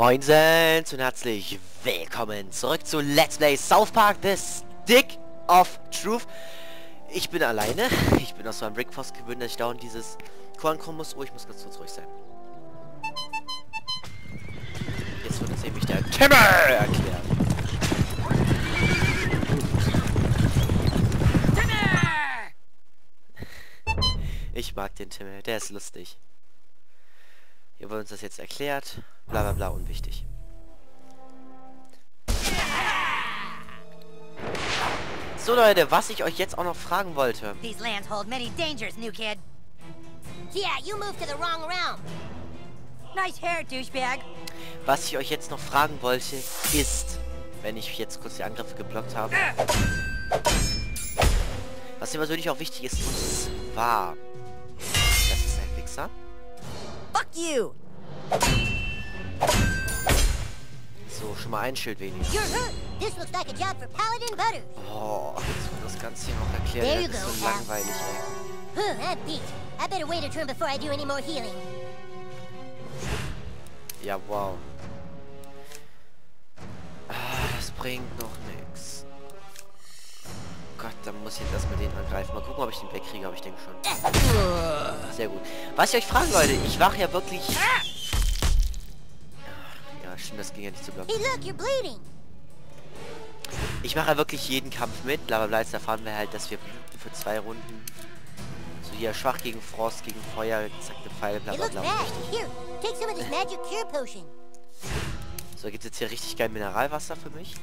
Moinsens und herzlich willkommen zurück zu Let's Play South Park, The Stick of Truth. Ich bin alleine, ich bin aus meinem Breakfast gewöhnt, dass ich dauernd dieses Korn kommen muss. Oh, ich muss ganz kurz ruhig sein. Jetzt wird es nämlich der Timmer erklärt. Ich mag den Timmel, der ist lustig. Hier wurde uns das jetzt erklärt. Bla bla bla, unwichtig. So Leute, was ich euch jetzt auch noch fragen wollte. These lands hold many dangers, new kid. Yeah, you moved to the wrong realm. Nice hair, douchebag. Was ich euch jetzt noch fragen wollte, ist, wenn ich jetzt kurz die Angriffe geblockt habe. Was mir persönlich auch wichtig ist, war... Das ist ein Wichser. Fuck you! So, schon mal ein Schild weniger. Oh, jetzt wird das Ganze hier noch erklärt. Das ist so langweilig, ey. Ja, wow. Das bringt noch nichts. Gott, dann muss ich jetzt erstmal den angreifen. Mal gucken, ob ich den wegkriege, aber ich denke schon. Sehr gut. Was ich euch fragen wollte, ich war ja wirklich... Ja, stimmt, das ging ja nicht zu blocken. Ich mache ja wirklich jeden Kampf mit. Blablabla, jetzt erfahren wir halt, dass wir für 2 Runden... So hier, schwach gegen Frost, gegen Feuer, gezackte Pfeile, blablabla. So, gibt es jetzt hier richtig geil Mineralwasser für mich.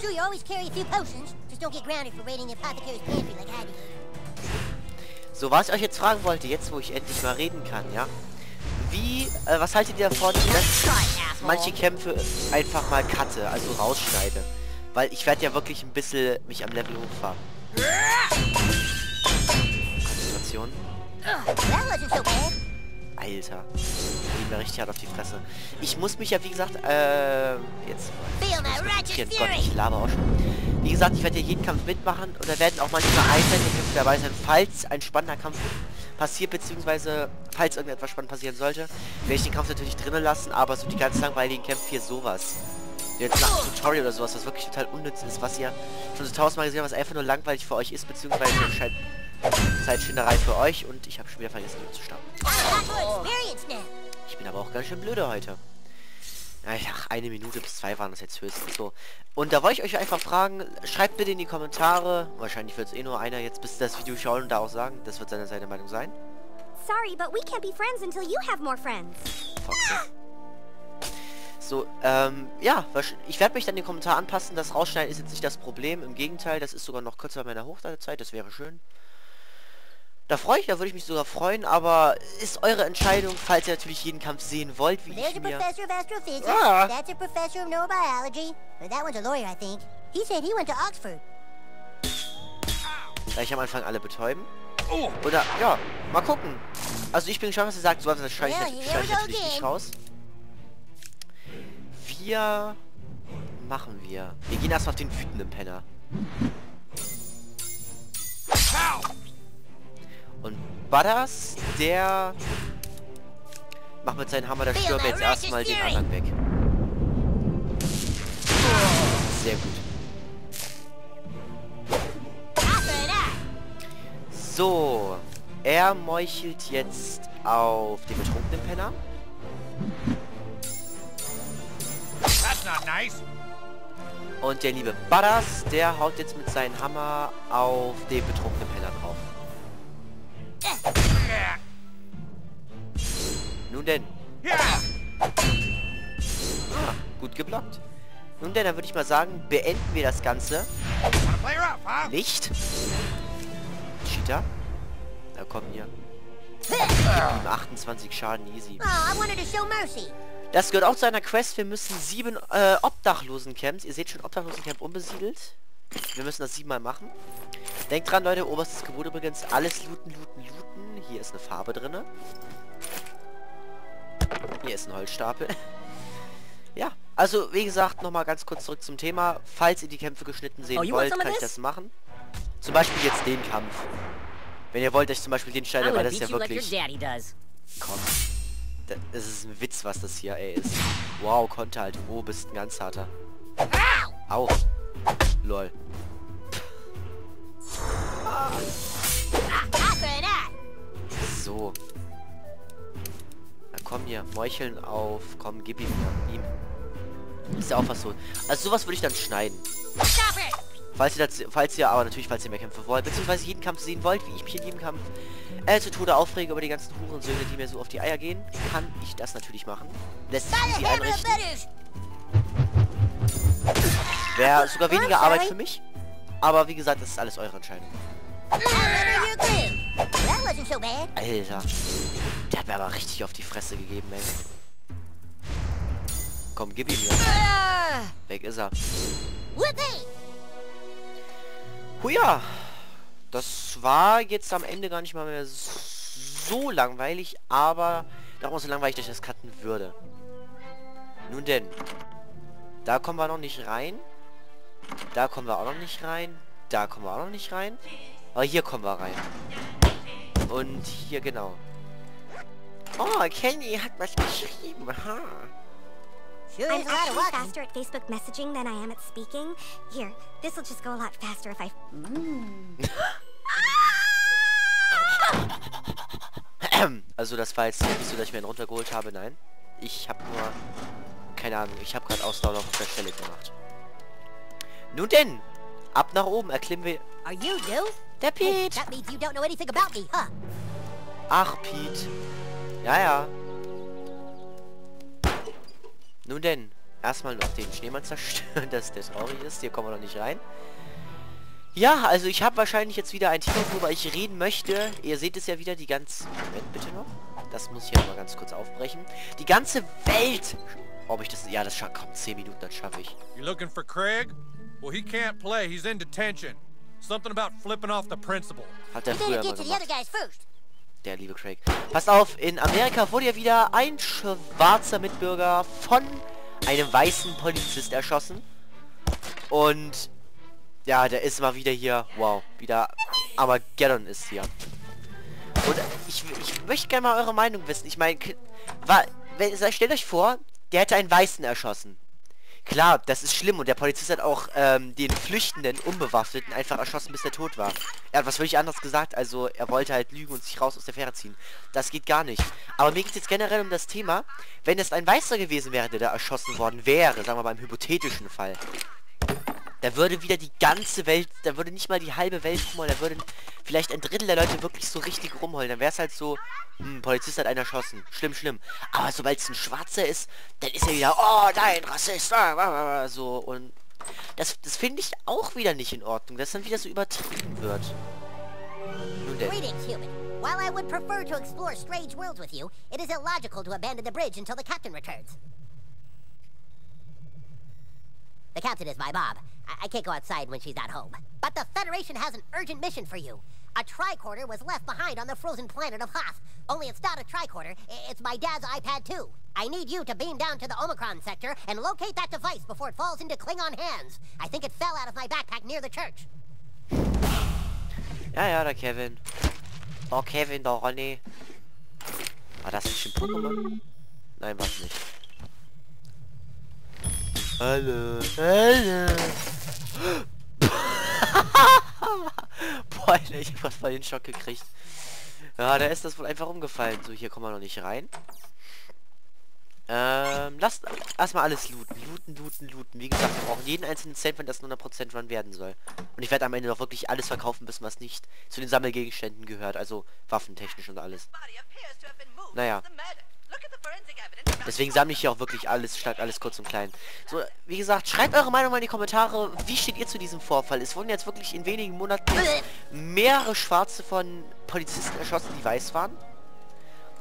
So, was ich euch jetzt fragen wollte, jetzt wo ich endlich mal reden kann, ja? Wie, was haltet ihr davon, dass manche Kämpfe einfach mal cutte, also rausschneide? Weil ich werde ja wirklich ein bisschen mich am Level hochfahren. Konzentration. Alter. Ich bin richtig hart auf die Fresse. Ich muss mich ja, wie gesagt, jetzt... Gott, ich laber auch schon. Wie gesagt, ich werde ja jeden Kampf mitmachen und da werden auch manchmal einzelne Kämpfe dabei sein. Falls ein spannender Kampf passiert, beziehungsweise falls irgendetwas spannend passieren sollte, werde ich den Kampf natürlich drinnen lassen, aber so die ganz langweiligen Kämpfe hier sowas. Jetzt nach einem Tutorial oder sowas, was wirklich total unnütz ist, was ihr schon so 1000-mal gesehen habt, was einfach nur langweilig für euch ist, beziehungsweise scheint... Zeitschinderei für euch und ich habe schon wieder vergessen, hier zu starten. Ich bin aber auch ganz schön blöde heute. Ach, 1 Minute bis 2 waren das jetzt höchstens so. Und da wollte ich euch einfach fragen, schreibt bitte in die Kommentare. Wahrscheinlich wird es eh nur einer jetzt bis das Video schauen und da auch sagen, das wird seine Meinung sein. Sorry, but we can't be friends until you have more friends. So, ja, ich werde mich dann den Kommentar anpassen. Das Rausschneiden ist jetzt nicht das Problem. Im Gegenteil, das ist sogar noch kürzer bei meiner Hochladezeit. Das wäre schön. Da würde ich mich sogar freuen, aber ist eure Entscheidung, falls ihr natürlich jeden Kampf sehen wollt, wie ich mir... Gleich am Anfang alle betäuben. Oder, ja, mal gucken. Also ich bin gespannt, was ihr sagt, so was schneide ich natürlich nicht raus. Wir gehen erstmal auf den wütenden Penner. Und Butters, der macht mit seinem Hammer das Stürme jetzt erstmal den anderen weg. Sehr gut. So, er meuchelt jetzt auf den betrunkenen Penner. Und der liebe Butters, der haut jetzt mit seinem Hammer auf den betrunkenen Penner drauf. Nun denn. Ah, gut geblockt. Nun denn, dann würde ich mal sagen, beenden wir das Ganze. Nicht. Cheater. Da kommen wir. 28 Schaden, easy. Das gehört auch zu einer Quest. Wir müssen 7 Obdachlosencamps. Ihr seht schon, Obdachlosencamp unbesiedelt. Wir müssen das 7-mal machen. Denkt dran, Leute, oberstes Gebot übrigens, alles looten, looten, looten. Hier ist eine Farbe drin. Hier ist ein Holzstapel. Ja, also wie gesagt, nochmal ganz kurz zurück zum Thema. Falls ihr die Kämpfe geschnitten sehen wollt, kann ich das machen. Zum Beispiel jetzt den Kampf. Wenn ihr wollt, dass ich zum Beispiel den schneide, weil das ja wirklich... Komm. Das ist ein Witz, was das hier, ey, ist. Wow, Konter halt. Oh, bist ein ganz harter. Au. Lol. So. Na komm hier, meucheln auf. Komm, gib ihm. Ist ja auch was so. Also sowas würde ich dann schneiden. Falls ihr mehr Kämpfe wollt, beziehungsweise jeden Kampf sehen wollt, wie ich mich in jedem Kampf zu Tode aufrege über die ganzen Hurensöhne, die mir so auf die Eier gehen, kann ich das natürlich machen. Lässt sich easy einrichten. Wäre sogar weniger Arbeit für mich. Aber wie gesagt, das ist alles eure Entscheidung. Alter. Der hat mir aber richtig auf die Fresse gegeben, ey. Komm, gib ihm hier. Weg ist er. Huja. Das war jetzt am Ende gar nicht mal mehr so langweilig, aber noch mal so langweilig, dass ich das cutten würde. Nun denn. Da kommen wir noch nicht rein. Da kommen wir auch noch nicht rein. Da kommen wir auch noch nicht rein. Aber hier kommen wir rein. Und hier genau. Oh, Kenny hat was geschrieben. Ha. I'm actually faster at Facebook messaging than I am at speaking. Here, this will just go a lot faster if I. Also das war jetzt nicht so, dass ich mir einen runtergeholt habe. Nein, ich habe nur keine Ahnung. Ich habe gerade Ausdauer auf der Stelle gemacht. Nun denn, ab nach oben erklimmen wir. Are you new? Der Pete. That means you don't know anything about me, huh? Ach, Pete. Ja, ja. Nun denn, erstmal noch den Schneemann zerstören, dass das Ori ist. Hier kommen wir noch nicht rein. Ja, also ich habe wahrscheinlich jetzt wieder ein Thema, worüber ich reden möchte. Ihr seht es ja wieder, die ganze... Moment, bitte noch. Das muss ich ja mal ganz kurz aufbrechen. Die ganze Welt... Ob ich das... Ja, das schafft. Komm, 10 Minuten, das schaffe ich. You looking for Craig? Well, he can't play. He's in detention. Something about flipping off the principal. Hat er früher immer gemacht. Der liebe Craig. Passt auf, in Amerika wurde ja wieder ein schwarzer Mitbürger von einem weißen Polizist erschossen. Und ja, der ist mal wieder hier. Wow, wieder Armageddon ist hier. Und ich möchte gerne mal eure Meinung wissen. Ich meine, stellt euch vor, der hätte einen Weißen erschossen. Klar, das ist schlimm und der Polizist hat auch den Flüchtenden, Unbewaffneten, einfach erschossen, bis er tot war. Er hat was völlig anderes gesagt, also er wollte halt lügen und sich raus aus der Fähre ziehen. Das geht gar nicht. Aber mir geht es jetzt generell um das Thema, wenn es ein Weißer gewesen wäre, der da erschossen worden wäre, sagen wir mal im hypothetischen Fall, da würde wieder die ganze Welt, da würde nicht mal die halbe Welt rumheulen, da würden vielleicht ein Drittel der Leute wirklich so richtig rumheulen. Dann wäre es halt so, Polizist hat einen erschossen, schlimm, schlimm. Aber sobald es ein Schwarzer ist, dann ist er wieder, oh nein, Rassist, so. Und das finde ich auch wieder nicht in Ordnung, dass dann wieder so übertrieben wird. Nun denn. While I would prefer to explore strange worlds with you, it is illogical to abandon the bridge until the captain returns. The captain is my mom. I can't go outside when she's at home. But the Federation has an urgent mission for you. A tricorder was left behind on the frozen planet of Hoth. Only it's not a tricorder, it's my dad's iPad 2. I need you to beam down to the Omicron sector and locate that device before it falls into Klingon hands. I think it fell out of my backpack near the church. Ja, ja, der Kevin. Oh, Kevin, der Ronny. War das nicht ein Pokémon? Nein, war's nicht. Hallo, hallo. Boah, ich hab fast mal den Schock gekriegt. Ja, da ist das wohl einfach umgefallen. So, hier kommen wir noch nicht rein. Lasst erstmal alles looten. Looten. Wie gesagt, wir brauchen jeden einzelnen Cent, wenn das nur 100% Run werden soll. Und ich werde am Ende noch wirklich alles verkaufen müssen, was nicht zu den Sammelgegenständen gehört. Also waffentechnisch und alles. Naja. Deswegen sammle ich hier auch wirklich alles, statt alles kurz und klein. So, wie gesagt, schreibt eure Meinung mal in die Kommentare. Wie steht ihr zu diesem Vorfall? Es wurden jetzt wirklich in wenigen Monaten mehrere Schwarze von Polizisten erschossen, die weiß waren.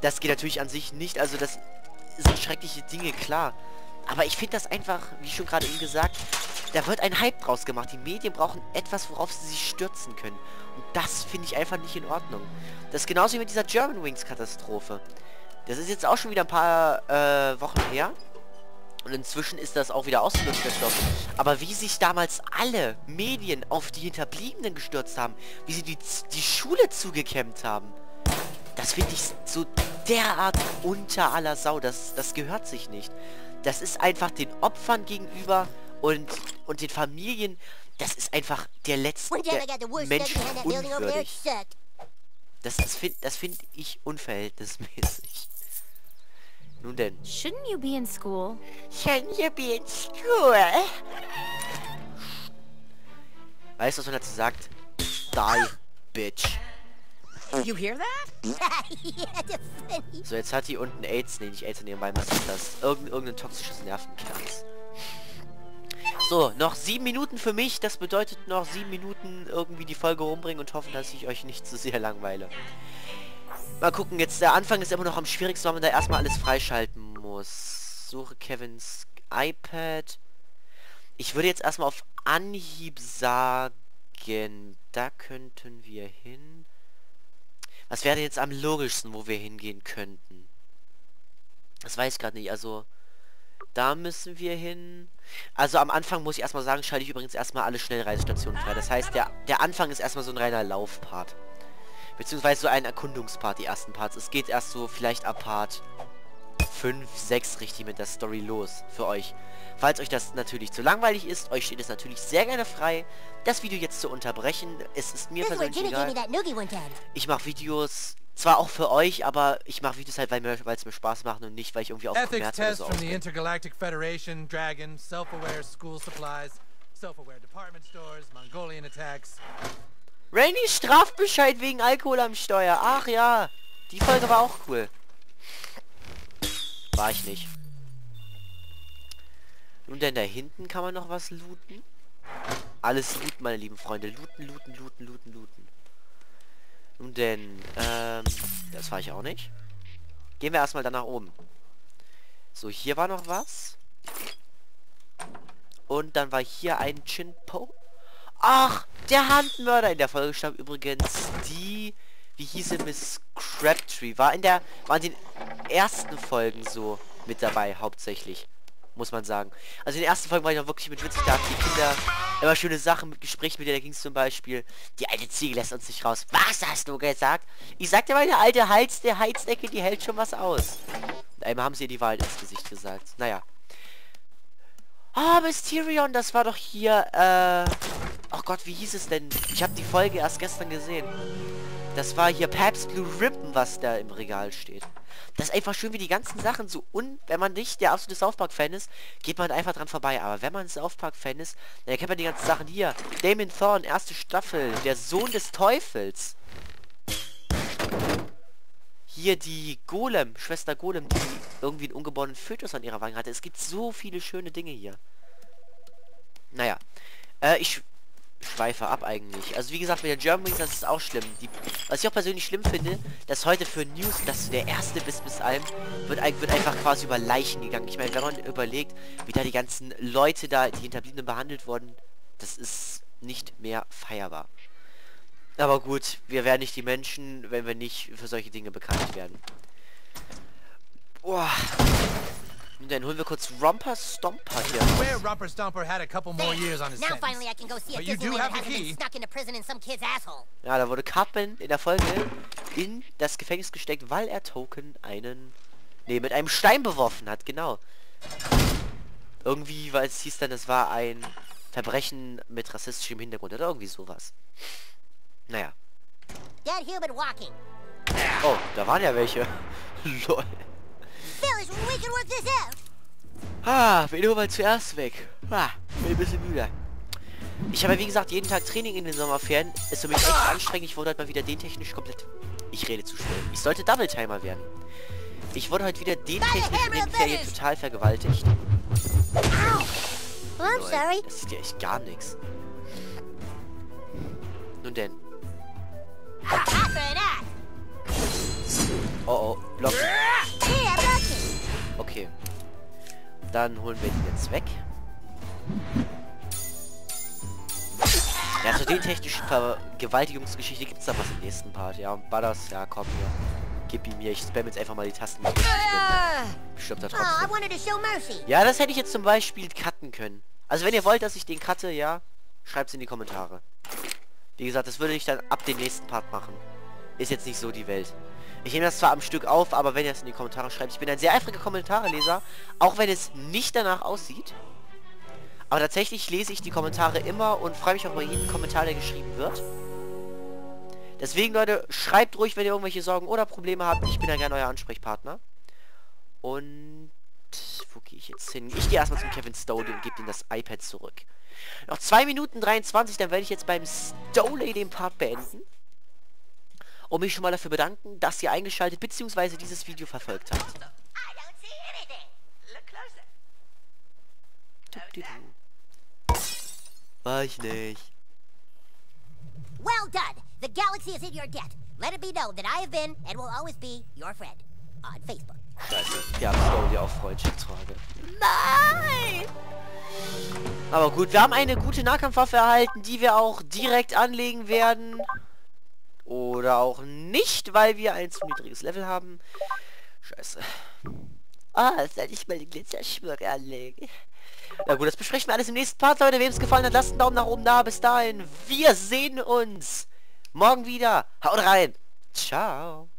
Das geht natürlich an sich nicht, also das sind schreckliche Dinge, klar. Aber ich finde das einfach, wie schon gerade eben gesagt, da wird ein Hype draus gemacht. Die Medien brauchen etwas, worauf sie sich stürzen können. Und das finde ich einfach nicht in Ordnung. Das ist genauso wie mit dieser Germanwings-Katastrophe. Das ist jetzt auch schon wieder ein paar Wochen her. Und inzwischen ist das auch wieder ausgelöst. Aber wie sich damals alle Medien auf die Hinterbliebenen gestürzt haben. Wie sie die Schule zugekämmt haben. Das finde ich so derart unter aller Sau. Das gehört sich nicht. Das ist einfach den Opfern gegenüber und den Familien. Das ist einfach der letzte Mensch unwürdig. Das find ich unverhältnismäßig. Nun denn. Shouldn't you be in school? Shouldn't you be in school? Weißt du, was man dazu sagt? Die, bitch. You hear that? So, jetzt hat die unten AIDS. Nee, nicht AIDS in ihrem Bein. Was ist das? Irgendein toxisches Nervenkerz. So, noch 7 Minuten für mich. Das bedeutet noch 7 Minuten irgendwie die Folge rumbringen und hoffen, dass ich euch nicht zu sehr langweile. Mal gucken, jetzt der Anfang ist immer noch am schwierigsten, weil man da erstmal alles freischalten muss. Suche Kevins iPad. Ich würde jetzt erstmal auf Anhieb sagen, da könnten wir hin. Was wäre denn jetzt am logischsten, wo wir hingehen könnten? Das weiß ich gerade nicht, also da müssen wir hin. Also am Anfang muss ich erstmal sagen, schalte ich übrigens erstmal alle Schnellreisestationen frei. Das heißt, der Anfang ist erstmal so ein reiner Laufpart. Beziehungsweise so ein Erkundungspart, die ersten Parts. Es geht erst so vielleicht ab Part 5, 6 richtig mit der Story los für euch. Falls euch das natürlich zu langweilig ist, euch steht es natürlich sehr gerne frei, das Video jetzt zu unterbrechen. Es ist mir persönlich egal. Ich mache Videos zwar auch für euch, aber ich mache Videos halt, weil es mir Spaß macht und nicht, weil ich irgendwie auf Kommerz oder so ausgehe. Rainy Strafbescheid wegen Alkohol am Steuer. Ach ja, die Folge war auch cool. War ich nicht. Nun denn, da hinten kann man noch was looten. Alles looten, meine lieben Freunde. Looten, looten, looten, looten, looten. Nun denn, das war ich auch nicht. Gehen wir erstmal dann nach oben. So, hier war noch was. Und dann war hier ein Chinpo. Ach, der Handmörder. In der Folge starb übrigens die, wie hieße, Miss Crabtree. War in den ersten Folgen so mit dabei, hauptsächlich. Muss man sagen. Also in den ersten Folgen war ich noch wirklich mit witzig. Da hatten die Kinder immer schöne Sachen mit Gesprächen mit denen. Da ging es zum Beispiel, die alte Ziege lässt uns nicht raus. Was hast du gesagt? Ich sagte mal, eine alte Heizdecke, die hält schon was aus. Und einmal haben sie ihr die Wahrheit ins Gesicht gesagt. Naja. Ah, Mysterion, das war doch hier, ach Gott, wie hieß es denn? Ich habe die Folge erst gestern gesehen. Das war hier Pabst Blue Ribbon, was da im Regal steht. Das ist einfach schön, wie die ganzen Sachen so wenn man nicht der absolute South Park Fan ist, geht man einfach dran vorbei. Aber wenn man South Park Fan ist, dann erkennt man die ganzen Sachen hier. Damon Thorne, erste Staffel, der Sohn des Teufels. Hier die Golem, Schwester Golem, die irgendwie einen ungeborenen Fötus an ihrer Wange hatte. Es gibt so viele schöne Dinge hier. Naja, ich schweife ab eigentlich. Also wie gesagt, mit der Germanwings, das ist auch schlimm. Was ich auch persönlich schlimm finde, dass heute für News, dass du der Erste bist bis allem, wird einfach quasi über Leichen gegangen. Ich meine, wenn man überlegt, wie da die ganzen Leute da, die Hinterbliebenen behandelt wurden, das ist nicht mehr feierbar. Aber gut, wir wären nicht die Menschen, wenn wir nicht für solche Dinge bekannt werden. Boah. Und dann holen wir kurz Romper Stomper hier. Ja, da wurde Cartman in der Folge in das Gefängnis gesteckt, weil er Token mit einem Stein beworfen hat, genau. Irgendwie, weil es hieß dann, das war ein Verbrechen mit rassistischem Hintergrund oder irgendwie sowas. Naja. Oh, da waren ja welche. Lol. Ah, wir nur mal zuerst weg. Ah, bin ein bisschen müde. Ich habe ja, wie gesagt, jeden Tag Training in den Sommerferien. Ist für mich echt anstrengend. Ich wurde heute mal wieder dentechnisch komplett... Ich rede zu schnell. Ich sollte Double-Timer werden. Ich wurde heute wieder dentechnisch in den Ferien total vergewaltigt. Lol, das ist ja echt gar nichts. Nun denn. Oh, Block. Okay. Dann holen wir ihn jetzt weg. Ja, zu den technischen Vergewaltigungsgeschichte gibt es da was im nächsten Part. Ja, und Butters, ja komm hier. Gib ihm mir. Ich spam jetzt einfach mal die Tasten. Bestimmt da trotzdem. Ja, das hätte ich jetzt zum Beispiel cutten können. Also wenn ihr wollt, dass ich den cutte, ja, schreibt es in die Kommentare. Wie gesagt, das würde ich dann ab dem nächsten Part machen. Ist jetzt nicht so die Welt. Ich nehme das zwar am Stück auf, aber wenn ihr es in die Kommentare schreibt, ich bin ein sehr eifriger Kommentareleser, auch wenn es nicht danach aussieht. Aber tatsächlich lese ich die Kommentare immer und freue mich auch über jeden Kommentar, der geschrieben wird. Deswegen, Leute, schreibt ruhig, wenn ihr irgendwelche Sorgen oder Probleme habt. Ich bin ja gerne euer Ansprechpartner. Und wo gehe ich jetzt hin? Ich gehe erstmal zum Kevin Stowley und gebe ihm das iPad zurück. Noch 2 Minuten 23, dann werde ich jetzt beim Stowley den Part beenden. Und mich schon mal dafür bedanken, dass ihr eingeschaltet bzw. dieses Video verfolgt habt. War ich nicht. Well done. The galaxy is in your debt. Let it be known that I have been and will always be your friend on Facebook. Scheiße, die haben Stowley auf Freundschaftsfrage. Nein! Aber gut, wir haben eine gute Nahkampfwaffe erhalten, die wir auch direkt anlegen werden. Oder auch nicht, weil wir ein zu niedriges Level haben. Scheiße. Ah, jetzt werde ich mal die Glitzerschmöcke anlegen. Na gut, das besprechen wir alles im nächsten Part, Leute. Wem es gefallen hat, lasst einen Daumen nach oben da. Bis dahin, wir sehen uns morgen wieder. Haut rein. Ciao.